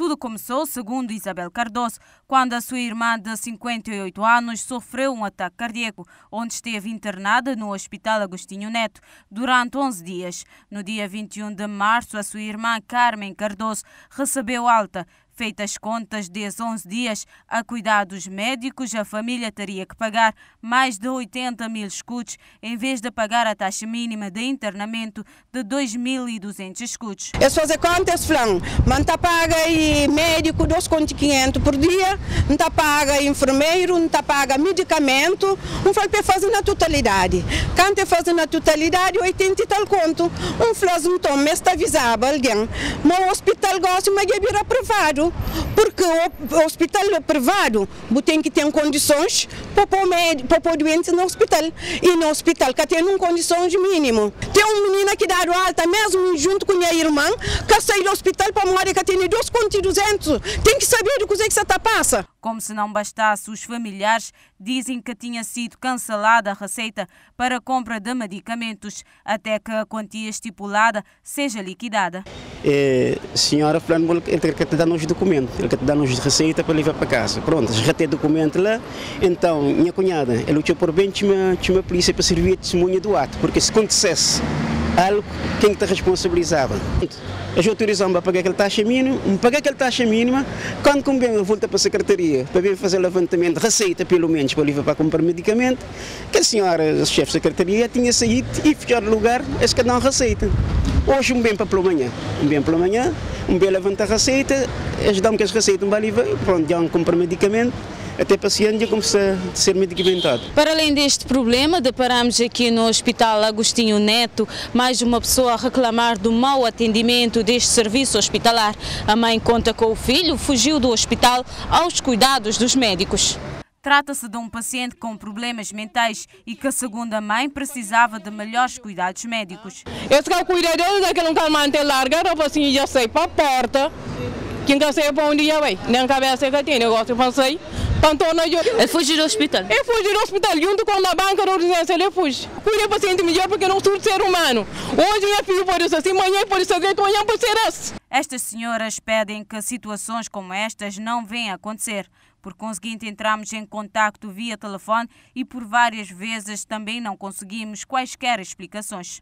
Tudo começou, segundo Isabel Cardoso, quando a sua irmã de 58 anos sofreu um ataque cardíaco, onde esteve internada no Hospital Agostinho Neto durante 11 dias. No dia 21 de março, a sua irmã Carmen Cardoso recebeu alta. Feitas contas, desde 11 dias a cuidados médicos, a família teria que pagar mais de 80 mil escudos, em vez de pagar a taxa mínima de internamento de 2.200 escudos. Eu fazer contas, flan, mas não está paga e médico 2.500 por dia, não está paga enfermeiro, não está paga medicamento, um flan para fazer na totalidade. Quando eu faço na totalidade, 80 e tal conto, um flan não toma, está avisado alguém, mas o hospital gosta, mas eu vira privado. Porque o hospital privado tem que ter condições para pôr doentes no hospital. E no hospital que tem condições mínimas. Tem uma menina que dá alta, mesmo junto com minha irmã, que sai do hospital para morrer, que tem 2.200. Tem que saber do que você está passa. Como se não bastasse, os familiares dizem que tinha sido cancelada a receita para a compra de medicamentos, até que a quantia estipulada seja liquidada. Senhora Flamengo, ele quer te dar uns documentos, ele quer te dar uns receita para levar para casa. Pronto, já tem documento lá. Então, minha cunhada, ele lutou por bem, tinha polícia para servir a testemunha do ato, porque se acontecesse algo, quem te responsabilizava? Eles autorizam para pagar aquela taxa mínima, quando convém volta para a secretaria, para vir fazer levantamento, receita pelo menos, para levar para comprar medicamento, que a senhora, a chefe de secretaria, tinha saído e fechado o lugar, esse que não receita. Hoje um bem para pela manhã, levanta a receita, ajudamos que as receitas não valem, pronto, já compra medicamento, até paciente já começa a ser medicamentado. Para além deste problema, deparamos aqui no Hospital Agostinho Neto mais uma pessoa a reclamar do mau atendimento deste serviço hospitalar. A mãe conta com o filho, fugiu do hospital aos cuidados dos médicos. Trata-se de um paciente com problemas mentais e que, segundo a mãe, precisava de melhores cuidados médicos. Esse que eu cuidei dele, daquele não quero manter larga, roupa assim, já sei para a porta, que não sei para onde ia, nem cabeça que tinha, eu gosto de pensar. Ele fugiu do hospital. Ele fugiu do hospital, junto com a banca da urgência, ele fugiu. Cuidei paciente melhor porque não sou ser humano. Hoje minha filha pode ser assim, amanhã pode ser direito, amanhã pode ser esse. Estas senhoras pedem que situações como estas não venham a acontecer. Por conseguinte, entramos em contacto via telefone e por várias vezes também não conseguimos quaisquer explicações.